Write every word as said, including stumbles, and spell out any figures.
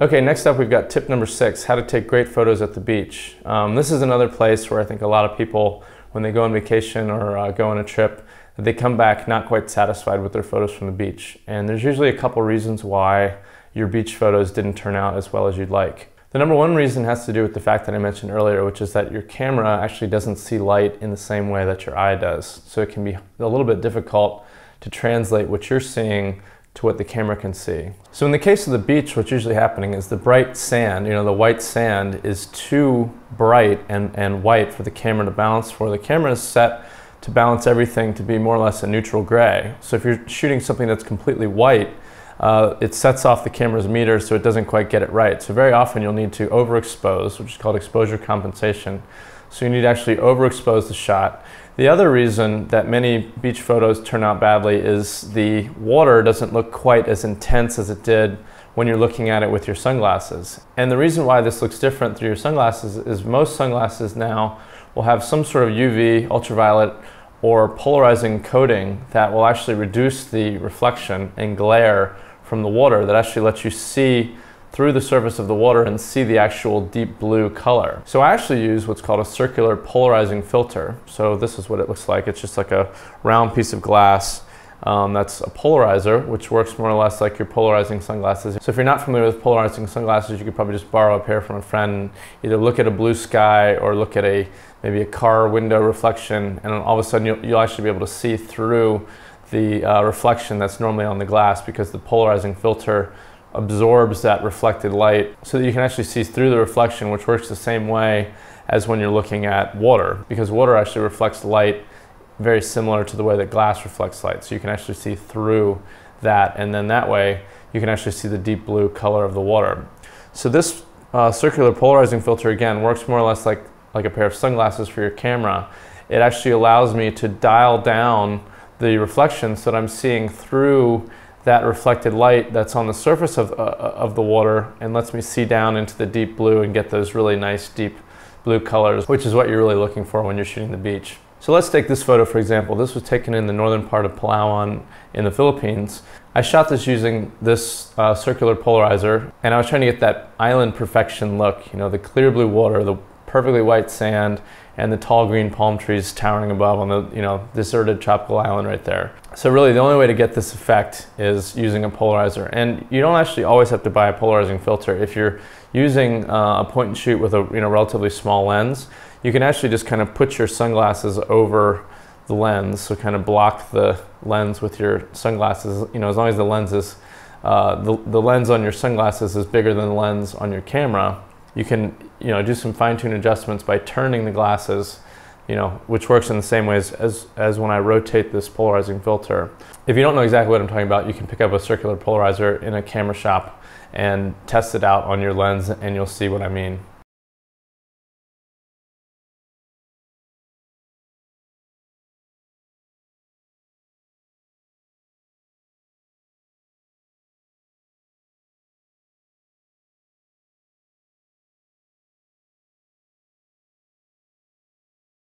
Okay, next up we've got tip number six, how to take great photos at the beach. Um, this is another place where I think a lot of people, when they go on vacation or uh, go on a trip, they come back not quite satisfied with their photos from the beach. And there's usually a couple reasons why your beach photos didn't turn out as well as you'd like. The number one reason has to do with the fact that I mentioned earlier, which is that your camera actually doesn't see light in the same way that your eye does. So it can be a little bit difficult to translate what you're seeing to what the camera can see. So in the case of the beach, what's usually happening is the bright sand, you know, the white sand is too bright and, and white for the camera to balance for. The camera is set to balance everything to be more or less a neutral gray. So if you're shooting something that's completely white, uh, it sets off the camera's meter so it doesn't quite get it right. So very often you'll need to overexpose, which is called exposure compensation. So you need to actually overexpose the shot. The other reason that many beach photos turn out badly is the water doesn't look quite as intense as it did when you're looking at it with your sunglasses. And the reason why this looks different through your sunglasses is most sunglasses now will have some sort of U V, ultraviolet, or polarizing coating that will actually reduce the reflection and glare from the water that actually lets you see through the surface of the water and see the actual deep blue color. So I actually use what's called a circular polarizing filter. So this is what it looks like. It's just like a round piece of glass um, that's a polarizer, which works more or less like your polarizing sunglasses. So if you're not familiar with polarizing sunglasses, you could probably just borrow a pair from a friend and either look at a blue sky or look at a maybe a car window reflection, and all of a sudden you'll, you'll actually be able to see through the uh, reflection that's normally on the glass, because the polarizing filter absorbs that reflected light so that you can actually see through the reflection, which works the same way as when you're looking at water, because water actually reflects light very similar to the way that glass reflects light. So you can actually see through that, and then that way you can actually see the deep blue color of the water. So this uh, circular polarizing filter, again, works more or less like, like a pair of sunglasses for your camera. It actually allows me to dial down the reflection so that I'm seeing through that reflected light that's on the surface of, uh, of the water, and lets me see down into the deep blue and get those really nice deep blue colors, which is what you're really looking for when you're shooting the beach. So let's take this photo for example. This was taken in the northern part of Palawan in the Philippines. I shot this using this uh, circular polarizer, and I was trying to get that island perfection look, you know, the clear blue water, the perfectly white sand, and the tall green palm trees towering above on the, you know, deserted tropical island right there. So really the only way to get this effect is using a polarizer. And you don't actually always have to buy a polarizing filter. If you're using uh, a point and shoot with a, you know, relatively small lens, you can actually just kind of put your sunglasses over the lens, so kind of block the lens with your sunglasses, you know, as long as the lens is, uh, the, the lens on your sunglasses is bigger than the lens on your camera. You can, you know, do some fine-tune adjustments by turning the glasses, you know, which works in the same ways as, as when I rotate this polarizing filter. If you don't know exactly what I'm talking about, you can pick up a circular polarizer in a camera shop and test it out on your lens, and you'll see what I mean.